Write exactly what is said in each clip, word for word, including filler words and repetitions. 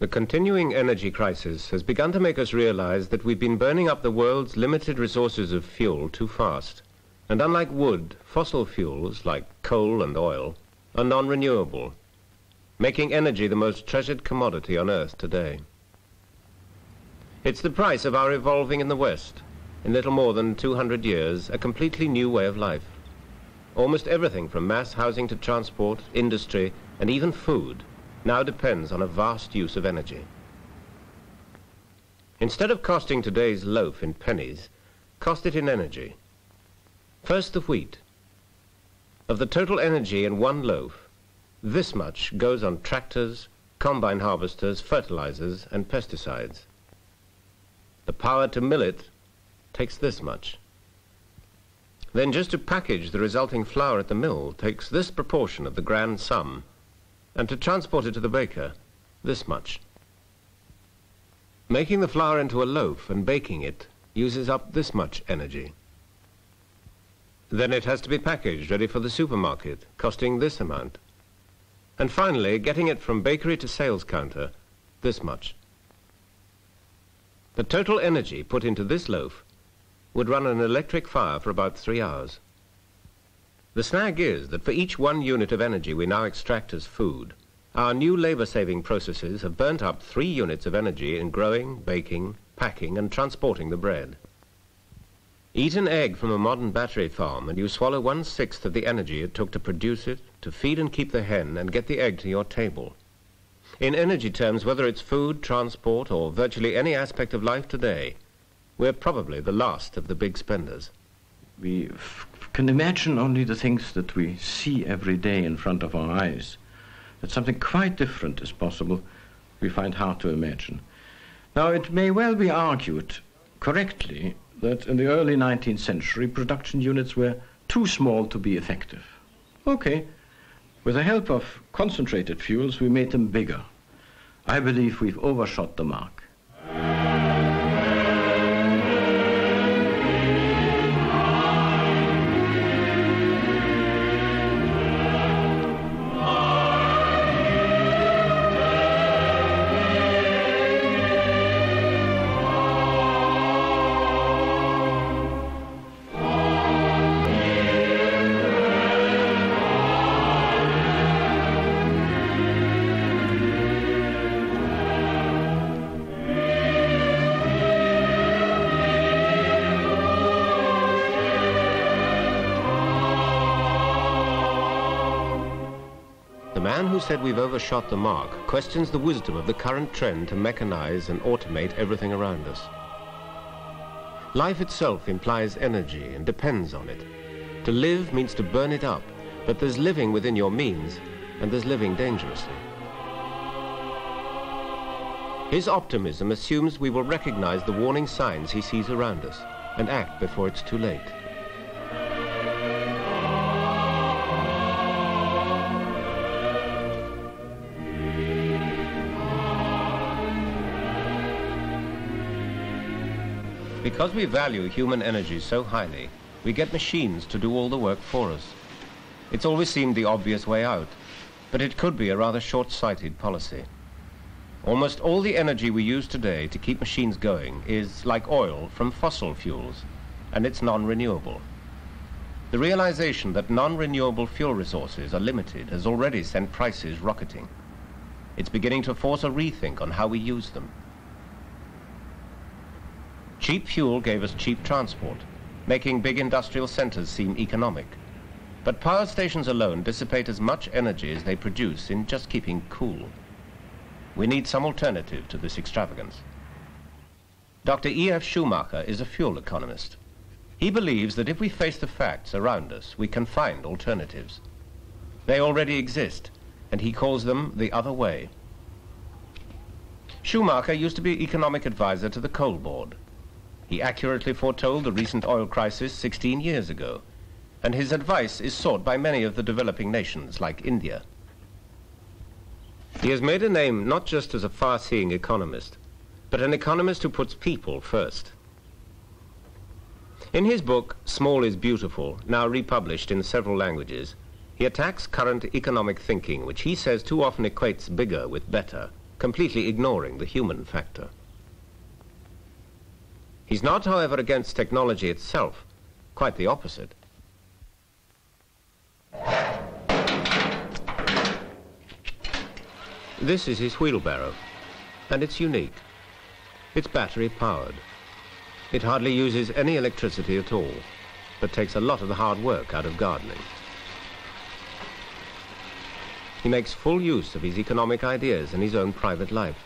The continuing energy crisis has begun to make us realize that we've been burning up the world's limited resources of fuel too fast. And unlike wood, fossil fuels, like coal and oil, are non-renewable, making energy the most treasured commodity on Earth today. It's the price of our evolving in the West, in little more than two hundred years, a completely new way of life. Almost everything from mass housing to transport, industry, and even food now depends on a vast use of energy. Instead of costing today's loaf in pennies, cost it in energy. First, the wheat. Of the total energy in one loaf, this much goes on tractors, combine harvesters, fertilizers, and pesticides. The power to mill it takes this much. Then just to package the resulting flour at the mill takes this proportion of the grand sum, and to transport it to the baker, this much. Making the flour into a loaf and baking it uses up this much energy. Then it has to be packaged, ready for the supermarket, costing this amount. And finally, getting it from bakery to sales counter, this much. The total energy put into this loaf would run an electric fire for about three hours. The snag is that for each one unit of energy we now extract as food, our new labor-saving processes have burnt up three units of energy in growing, baking, packing, and transporting the bread. Eat an egg from a modern battery farm and you swallow one-sixth of the energy it took to produce it, to feed and keep the hen, and get the egg to your table. In energy terms, whether it's food, transport, or virtually any aspect of life today, we're probably the last of the big spenders. We can imagine only the things that we see every day in front of our eyes. That something quite different is possible, we find hard to imagine. Now, it may well be argued correctly that in the early nineteenth century, production units were too small to be effective. Okay, with the help of concentrated fuels, we made them bigger. I believe we've overshot the mark. The man who said we've overshot the mark questions the wisdom of the current trend to mechanize and automate everything around us. Life itself implies energy and depends on it. To live means to burn it up, but there's living within your means and there's living dangerously. His optimism assumes we will recognize the warning signs he sees around us and act before it's too late. Because we value human energy so highly, we get machines to do all the work for us. It's always seemed the obvious way out, but it could be a rather short-sighted policy. Almost all the energy we use today to keep machines going is, like oil, from fossil fuels, and it's non-renewable. The realization that non-renewable fuel resources are limited has already sent prices rocketing. It's beginning to force a rethink on how we use them. Cheap fuel gave us cheap transport, making big industrial centers seem economic. But power stations alone dissipate as much energy as they produce in just keeping cool. We need some alternative to this extravagance. Doctor E. F. Schumacher is a fuel economist. He believes that if we face the facts around us, we can find alternatives. They already exist, and he calls them the other way. Schumacher used to be economic advisor to the Coal Board. He accurately foretold the recent oil crisis sixteen years ago, and his advice is sought by many of the developing nations, like India. He has made a name not just as a far-seeing economist, but an economist who puts people first. In his book, Small is Beautiful, now republished in several languages, he attacks current economic thinking, which he says too often equates bigger with better, completely ignoring the human factor. He's not, however, against technology itself, quite the opposite. This is his wheelbarrow, and it's unique. It's battery powered. It hardly uses any electricity at all, but takes a lot of the hard work out of gardening. He makes full use of his economic ideas in his own private life.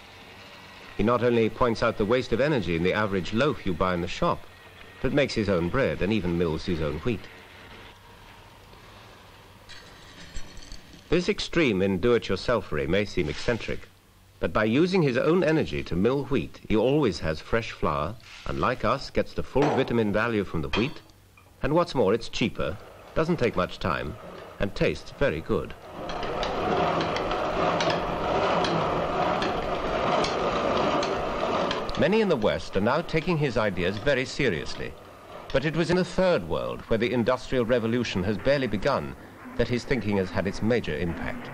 He not only points out the waste of energy in the average loaf you buy in the shop, but makes his own bread and even mills his own wheat. This extreme in do-it-yourselfery may seem eccentric, but by using his own energy to mill wheat, he always has fresh flour, and like us, gets the full vitamin value from the wheat, and what's more, it's cheaper, doesn't take much time, and tastes very good. Many in the West are now taking his ideas very seriously, but it was in the Third World, where the Industrial Revolution has barely begun, that his thinking has had its major impact.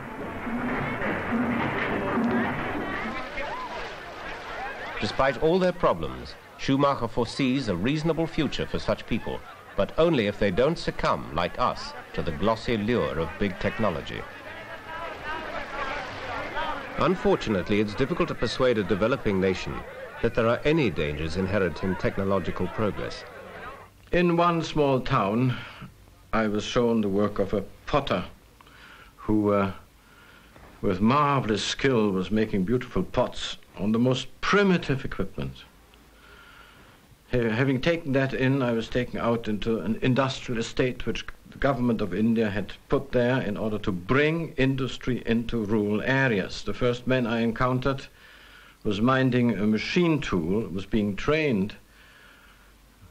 Despite all their problems, Schumacher foresees a reasonable future for such people, but only if they don't succumb, like us, to the glossy lure of big technology. Unfortunately, it's difficult to persuade a developing nation that there are any dangers inherent in technological progress. In one small town, I was shown the work of a potter who, uh, with marvelous skill, was making beautiful pots on the most primitive equipment. Having taken that in, I was taken out into an industrial estate which the government of India had put there in order to bring industry into rural areas. The first man I encountered was minding a machine tool, was being trained,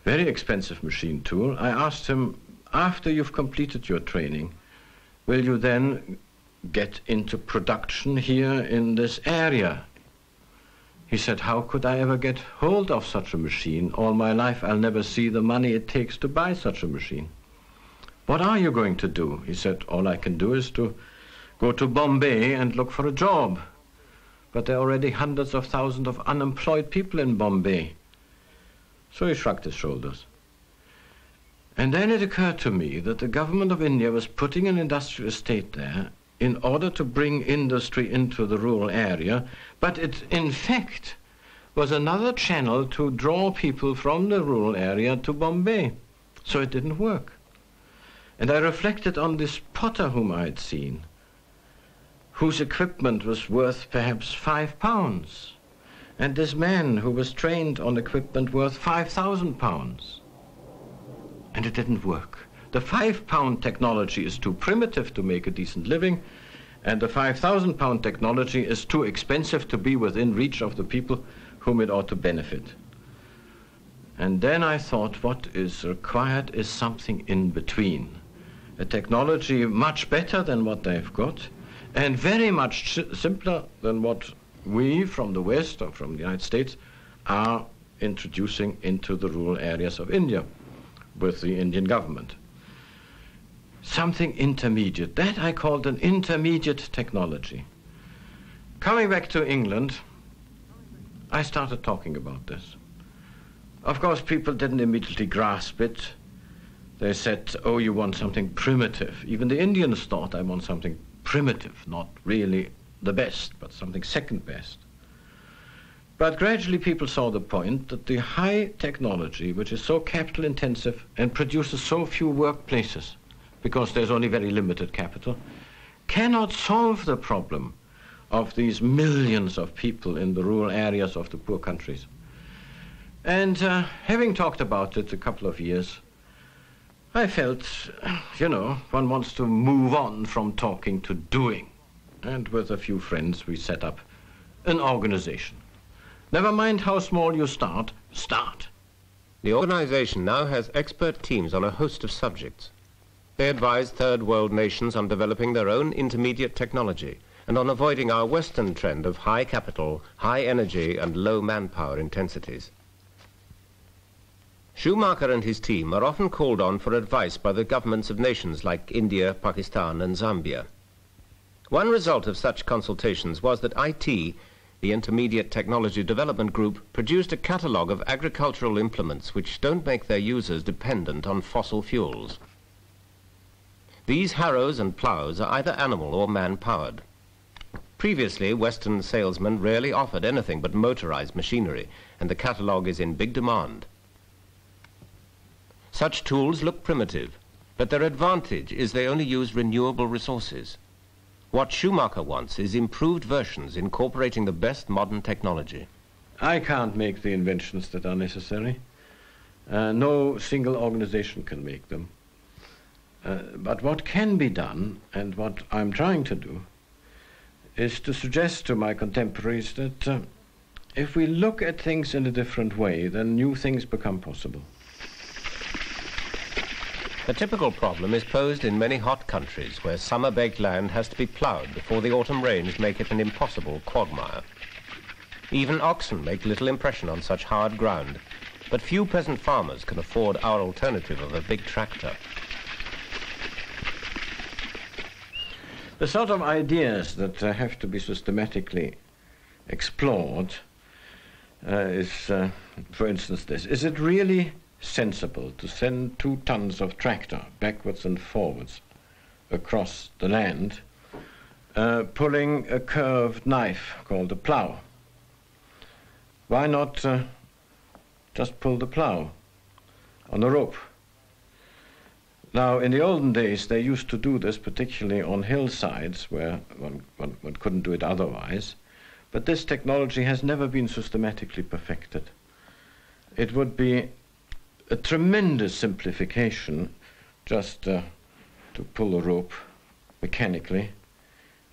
very expensive machine tool. I asked him, after you've completed your training, will you then get into production here in this area? He said, how could I ever get hold of such a machine? All my life I'll never see the money it takes to buy such a machine. What are you going to do? He said, all I can do is to go to Bombay and look for a job. But there are already hundreds of thousands of unemployed people in Bombay. So he shrugged his shoulders. And then it occurred to me that the government of India was putting an industrial estate there in order to bring industry into the rural area, but it, in fact, was another channel to draw people from the rural area to Bombay. So it didn't work. And I reflected on this potter whom I had seen, whose equipment was worth perhaps five pounds, and this man who was trained on equipment worth five thousand pounds. And it didn't work. The five-pound technology is too primitive to make a decent living, and the five thousand pound technology is too expensive to be within reach of the people whom it ought to benefit. And then I thought, what is required is something in between. A technology much better than what they've got, and very much simpler than what we from the West or from the United States are introducing into the rural areas of India with the Indian government. Something intermediate. That I called an intermediate technology. Coming back to England, I started talking about this. Of course, people didn't immediately grasp it. They said, oh, you want something primitive. Even the Indians thought, I want something primitive, not really the best, but something second best. But gradually people saw the point that the high technology, which is so capital intensive and produces so few workplaces, because there's only very limited capital, cannot solve the problem of these millions of people in the rural areas of the poor countries. And uh, having talked about it a couple of years, I felt, you know, one wants to move on from talking to doing. And with a few friends, we set up an organization. Never mind how small you start, start. The organization now has expert teams on a host of subjects. They advise third world nations on developing their own intermediate technology and on avoiding our Western trend of high capital, high energy and low manpower intensities. Schumacher and his team are often called on for advice by the governments of nations like India, Pakistan and Zambia. One result of such consultations was that I T The Intermediate Technology Development Group produced a catalogue of agricultural implements which don't make their users dependent on fossil fuels. These harrows and ploughs are either animal or man-powered. Previously, Western salesmen rarely offered anything but motorized machinery, and the catalogue is in big demand. Such tools look primitive, but their advantage is they only use renewable resources. What Schumacher wants is improved versions incorporating the best modern technology. I can't make the inventions that are necessary. Uh, no single organization can make them. Uh, but what can be done, and what I'm trying to do, is to suggest to my contemporaries that uh, if we look at things in a different way, then new things become possible. A typical problem is posed in many hot countries where summer-baked land has to be ploughed before the autumn rains make it an impossible quagmire. Even oxen make little impression on such hard ground, but few peasant farmers can afford our alternative of a big tractor. The sort of ideas that uh, have to be systematically explored uh, is, uh, for instance, this. Is it really sensible to send two tons of tractor backwards and forwards across the land, uh, pulling a curved knife called a plough? Why not uh, just pull the plough on a rope? Now, in the olden days, they used to do this, particularly on hillsides, where one, one, one couldn't do it otherwise. But this technology has never been systematically perfected. It would be a tremendous simplification just uh, to pull a rope mechanically,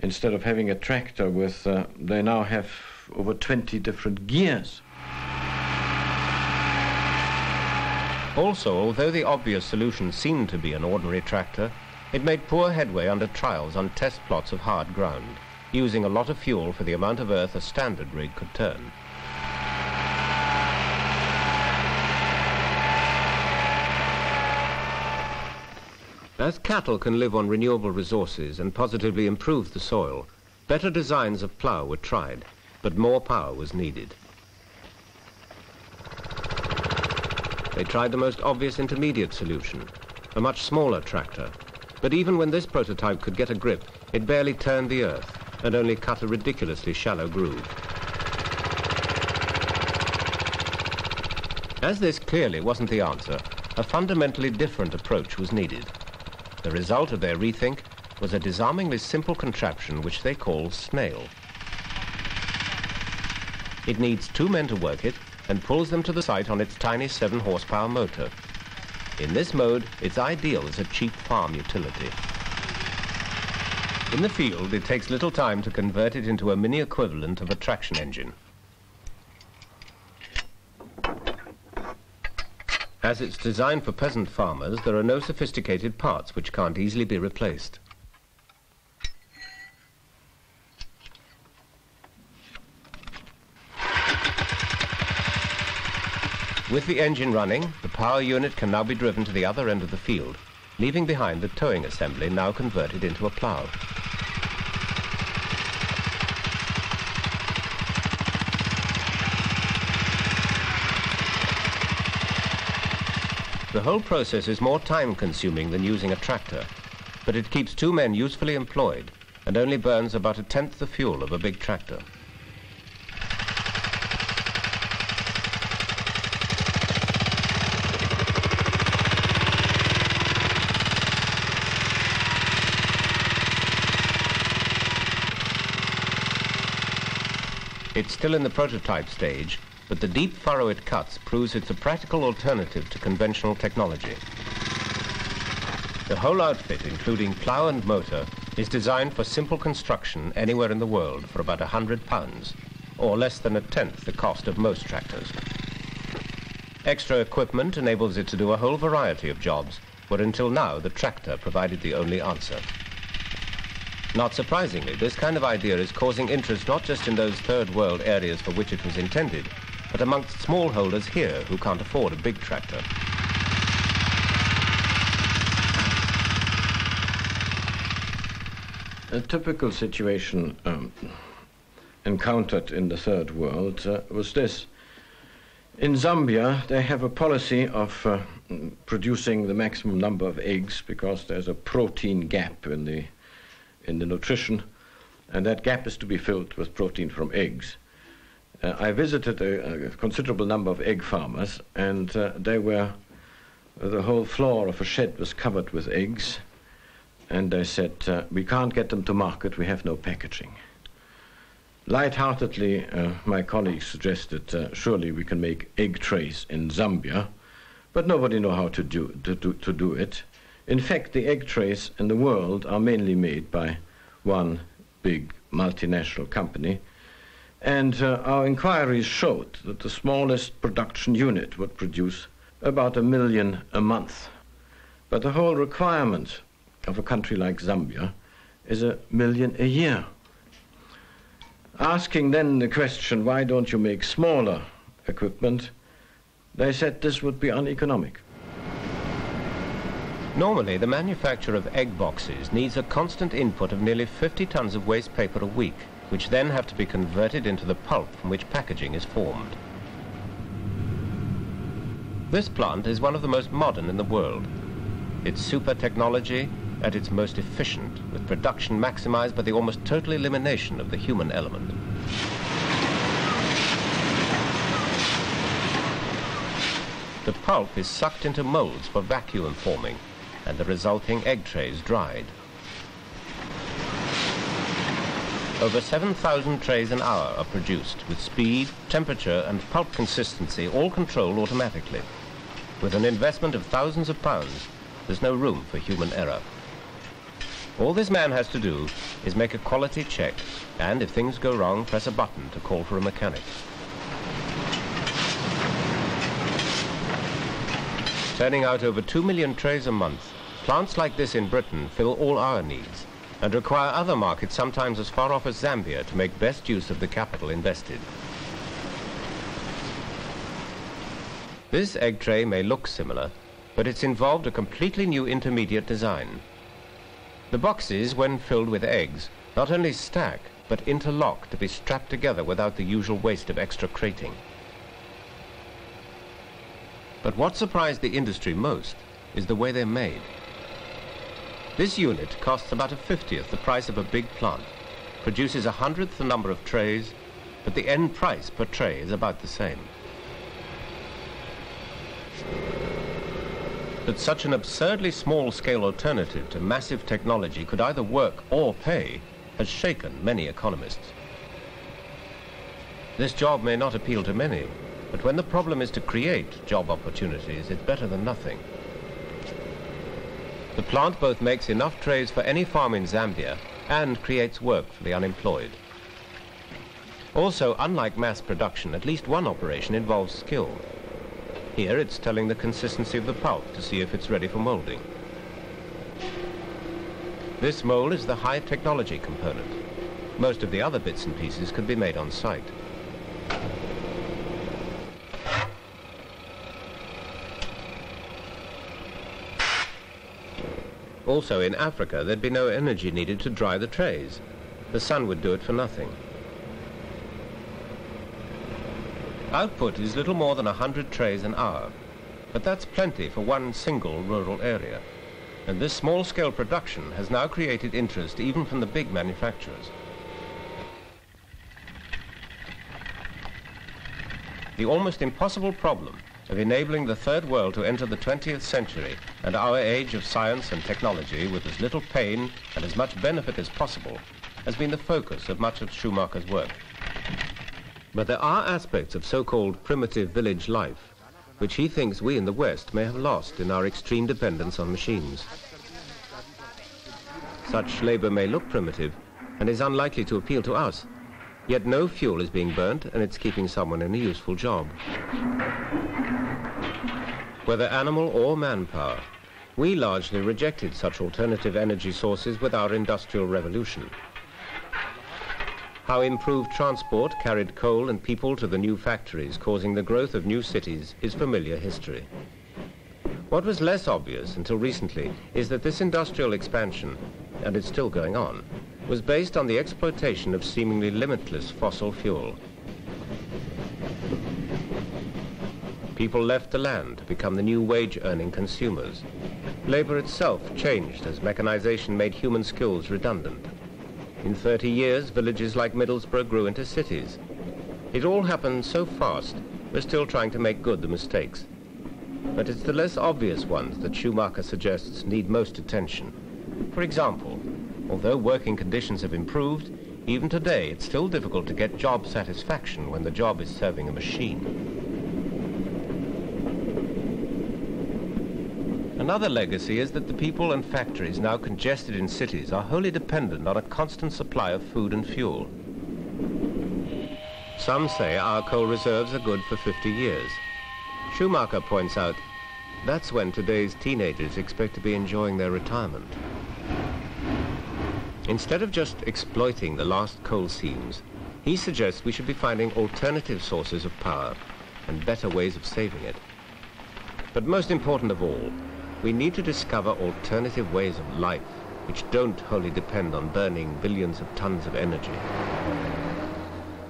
instead of having a tractor with, uh, they now have over twenty different gears. Also, although the obvious solution seemed to be an ordinary tractor, it made poor headway under trials on test plots of hard ground, using a lot of fuel for the amount of earth a standard rig could turn. As cattle can live on renewable resources and positively improve the soil, better designs of plough were tried, but more power was needed. They tried the most obvious intermediate solution, a much smaller tractor. But even when this prototype could get a grip, it barely turned the earth and only cut a ridiculously shallow groove. As this clearly wasn't the answer, a fundamentally different approach was needed. The result of their rethink was a disarmingly simple contraption which they call Snail. It needs two men to work it, and pulls them to the site on its tiny seven horsepower motor. In this mode, it's ideal as a cheap farm utility. In the field, it takes little time to convert it into a mini equivalent of a traction engine. As it's designed for peasant farmers, there are no sophisticated parts which can't easily be replaced. With the engine running, the power unit can now be driven to the other end of the field, leaving behind the towing assembly now converted into a plough. The whole process is more time-consuming than using a tractor, but it keeps two men usefully employed and only burns about a tenth the fuel of a big tractor. It's still in the prototype stage, but the deep furrow it cuts proves it's a practical alternative to conventional technology. The whole outfit, including plough and motor, is designed for simple construction anywhere in the world for about a hundred pounds, or less than a tenth the cost of most tractors. Extra equipment enables it to do a whole variety of jobs, where until now the tractor provided the only answer. Not surprisingly, this kind of idea is causing interest not just in those third world areas for which it was intended, but amongst smallholders here who can't afford a big tractor. A typical situation um, encountered in the third world uh, was this. In Zambia, they have a policy of uh, producing the maximum number of eggs because there's a protein gap in the, in the nutrition, and that gap is to be filled with protein from eggs. Uh, I visited a, a considerable number of egg farmers, and uh, they were, uh, the whole floor of a shed was covered with eggs, and they said, uh, we can't get them to market, we have no packaging. Light-heartedly, uh, my colleagues suggested, uh, surely we can make egg trays in Zambia, but nobody knows how to do, to, to, to do it. In fact, the egg trays in the world are mainly made by one big multinational company, and uh, our inquiries showed that the smallest production unit would produce about a million a month. But the whole requirement of a country like Zambia is a million a year. Asking then the question, why don't you make smaller equipment, they said this would be uneconomic. Normally, the manufacture of egg boxes needs a constant input of nearly fifty tons of waste paper a week, which then have to be converted into the pulp from which packaging is formed. This plant is one of the most modern in the world. Its super technology, at its most efficient, with production maximized by the almost total elimination of the human element. The pulp is sucked into molds for vacuum forming, and the resulting egg trays dried. Over seven thousand trays an hour are produced, with speed, temperature, and pulp consistency all controlled automatically. With an investment of thousands of pounds, there's no room for human error. All this man has to do is make a quality check, and if things go wrong, press a button to call for a mechanic. Turning out over two million trays a month, plants like this in Britain fill all our needs and require other markets sometimes as far off as Zambia to make best use of the capital invested. This egg tray may look similar, but it's involved a completely new intermediate design. The boxes, when filled with eggs, not only stack, but interlock to be strapped together without the usual waste of extra crating. But what surprised the industry most is the way they're made. This unit costs about a fiftieth the price of a big plant, produces a hundredth the number of trays, but the end price per tray is about the same. That such an absurdly small-scale alternative to massive technology could either work or pay has shaken many economists. This job may not appeal to many, but when the problem is to create job opportunities, it's better than nothing. The plant both makes enough trays for any farm in Zambia and creates work for the unemployed. Also, unlike mass production, at least one operation involves skill. Here it's telling the consistency of the pulp to see if it's ready for molding. This mold is the high technology component. Most of the other bits and pieces could be made on site. Also in Africa, there'd be no energy needed to dry the trays. The sun would do it for nothing. Output is little more than one hundred trays an hour, but that's plenty for one single rural area. And this small-scale production has now created interest even from the big manufacturers. The almost impossible problem of enabling the third world to enter the twentieth century and our age of science and technology with as little pain and as much benefit as possible has been the focus of much of Schumacher's work. But there are aspects of so-called primitive village life which he thinks we in the West may have lost in our extreme dependence on machines. Such labor may look primitive and is unlikely to appeal to us, yet no fuel is being burnt and it's keeping someone in a useful job. Whether animal or manpower, we largely rejected such alternative energy sources with our Industrial Revolution. How improved transport carried coal and people to the new factories, causing the growth of new cities, is familiar history. What was less obvious until recently is that this industrial expansion, and it's still going on, was based on the exploitation of seemingly limitless fossil fuel. People left the land to become the new wage-earning consumers. Labor itself changed as mechanization made human skills redundant. In thirty years, villages like Middlesbrough grew into cities. It all happened so fast, we're still trying to make good the mistakes. But it's the less obvious ones that Schumacher suggests need most attention. For example, although working conditions have improved, even today it's still difficult to get job satisfaction when the job is serving a machine. Another legacy is that the people and factories now congested in cities are wholly dependent on a constant supply of food and fuel. Some say our coal reserves are good for fifty years. Schumacher points out that's when today's teenagers expect to be enjoying their retirement. Instead of just exploiting the last coal seams, he suggests we should be finding alternative sources of power and better ways of saving it. But most important of all, we need to discover alternative ways of life which don't wholly depend on burning billions of tons of energy.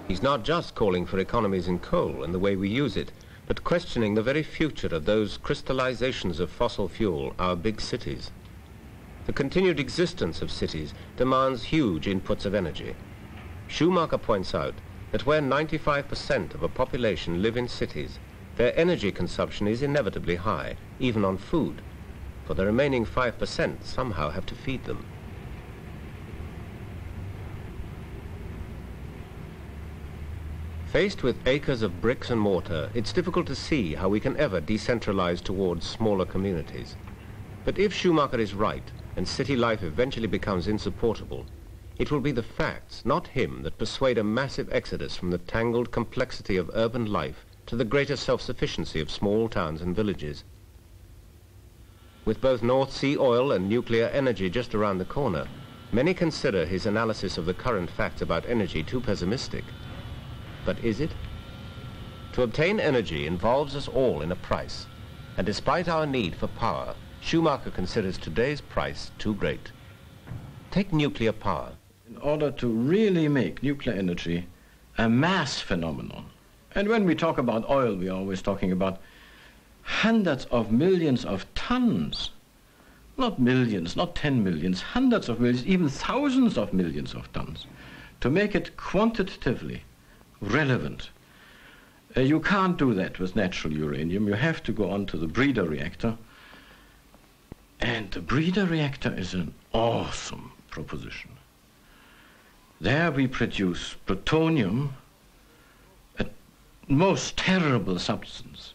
He's not just calling for economies in coal and the way we use it, but questioning the very future of those crystallizations of fossil fuel, our big cities. The continued existence of cities demands huge inputs of energy. Schumacher points out that where ninety-five percent of a population live in cities, their energy consumption is inevitably high, even on food, for the remaining five percent somehow have to feed them. Faced with acres of bricks and mortar, it's difficult to see how we can ever decentralize towards smaller communities. But if Schumacher is right, and city life eventually becomes insupportable, it will be the facts, not him, that persuade a massive exodus from the tangled complexity of urban life to the greater self-sufficiency of small towns and villages. With both North Sea oil and nuclear energy just around the corner, many consider his analysis of the current facts about energy too pessimistic. But is it? To obtain energy involves us all in a price, and despite our need for power, Schumacher considers today's price too great. Take nuclear power. In order to really make nuclear energy a mass phenomenon, and when we talk about oil, we are always talking about hundreds of millions of tons, not millions, not ten millions, hundreds of millions, even thousands of millions of tons, to make it quantitatively relevant. Uh, you can't do that with natural uranium. You have to go on to the breeder reactor. And the breeder reactor is an awesome proposition. There we produce plutonium, a most terrible substance,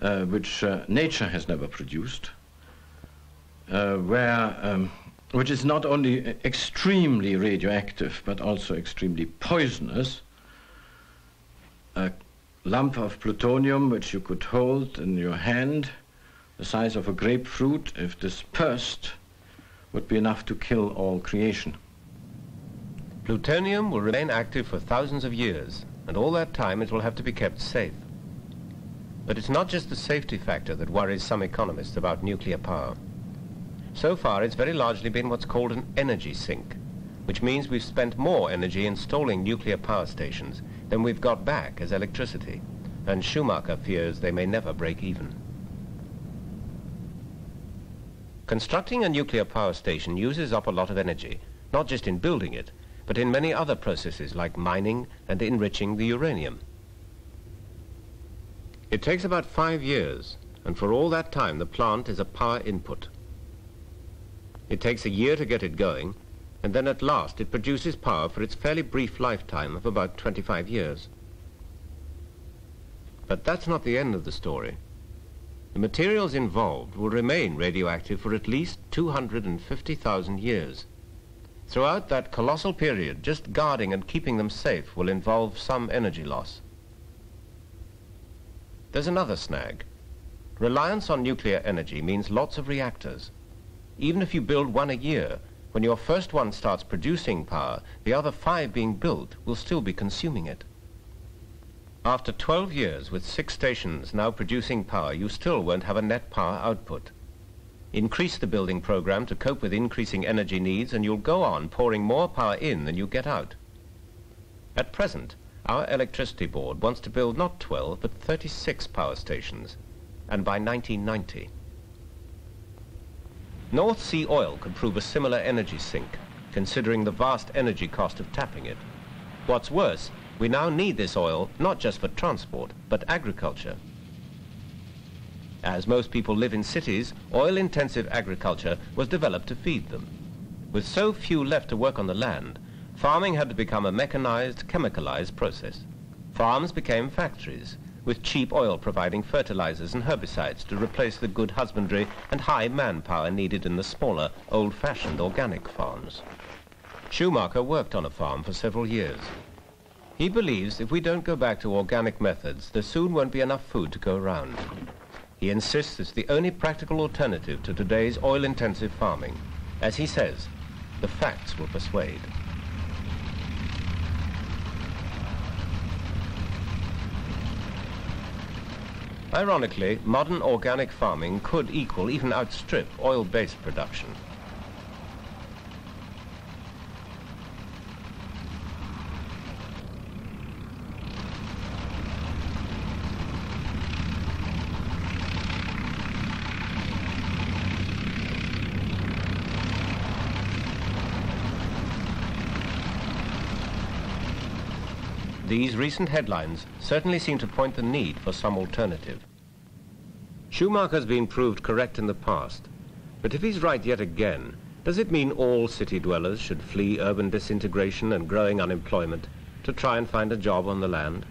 uh, which uh, nature has never produced, uh, where, um, which is not only extremely radioactive, but also extremely poisonous. A lump of plutonium which you could hold in your hand, the size of a grapefruit, if dispersed, would be enough to kill all creation. Plutonium will remain active for thousands of years, and all that time it will have to be kept safe. But it's not just the safety factor that worries some economists about nuclear power. So far, it's very largely been what's called an energy sink, which means we've spent more energy installing nuclear power stations than we've got back as electricity, and Schumacher fears they may never break even. Constructing a nuclear power station uses up a lot of energy, not just in building it, but in many other processes like mining and enriching the uranium. It takes about five years, and for all that time the plant is a power input. It takes a year to get it going, and then at last it produces power for its fairly brief lifetime of about twenty-five years. But that's not the end of the story. The materials involved will remain radioactive for at least two hundred fifty thousand years. Throughout that colossal period, just guarding and keeping them safe will involve some energy loss. There's another snag. Reliance on nuclear energy means lots of reactors. Even if you build one a year, when your first one starts producing power, the other five being built will still be consuming it. After twelve years with six stations now producing power, you still won't have a net power output. Increase the building program to cope with increasing energy needs, and you'll go on pouring more power in than you get out. At present, our electricity board wants to build not twelve, but thirty-six power stations, and by nineteen ninety. North Sea oil could prove a similar energy sink, considering the vast energy cost of tapping it. What's worse, we now need this oil not just for transport, but agriculture. As most people live in cities, oil-intensive agriculture was developed to feed them. With so few left to work on the land, farming had to become a mechanized, chemicalized process. Farms became factories, with cheap oil providing fertilizers and herbicides to replace the good husbandry and high manpower needed in the smaller, old-fashioned organic farms. Schumacher worked on a farm for several years. He believes if we don't go back to organic methods, there soon won't be enough food to go around. He insists it's the only practical alternative to today's oil-intensive farming. As he says, the facts will persuade. Ironically, modern organic farming could equal, even outstrip, oil-based production. These recent headlines certainly seem to point the need for some alternative. Schumacher's been proved correct in the past, but if he's right yet again, does it mean all city dwellers should flee urban disintegration and growing unemployment to try and find a job on the land?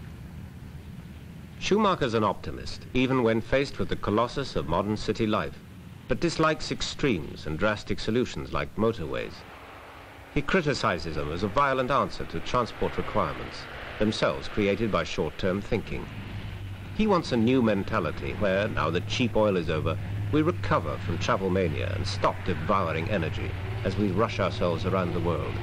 Schumacher's an optimist, even when faced with the colossus of modern city life, but dislikes extremes and drastic solutions like motorways. He criticizes them as a violent answer to transport requirements, themselves created by short-term thinking. He wants a new mentality where, now that cheap oil is over, we recover from travel mania and stop devouring energy as we rush ourselves around the world.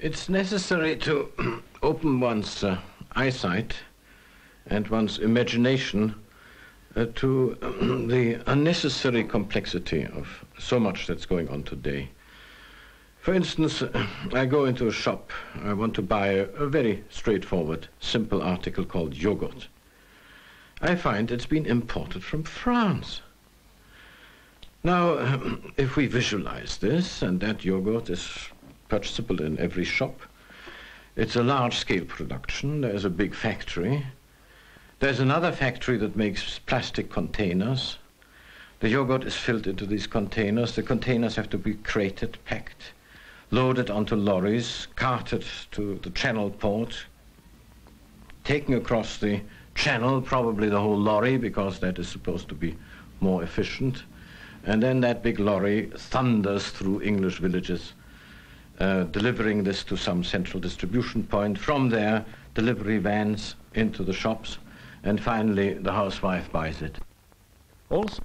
It's necessary to open one's uh, eyesight and one's imagination uh, to the unnecessary complexity of so much that's going on today. For instance, I go into a shop. I want to buy a, a very straightforward, simple article called yogurt. I find it's been imported from France. Now, um, if we visualize this, and that yogurt is purchasable in every shop, it's a large-scale production. There's a big factory. There's another factory that makes plastic containers. The yogurt is filled into these containers. The containers have to be crated, packed, loaded onto lorries, carted to the channel port, taken across the channel, probably the whole lorry, because that is supposed to be more efficient. And then that big lorry thunders through English villages, uh, delivering this to some central distribution point. From there, delivery vans into the shops, and finally the housewife buys it. Also.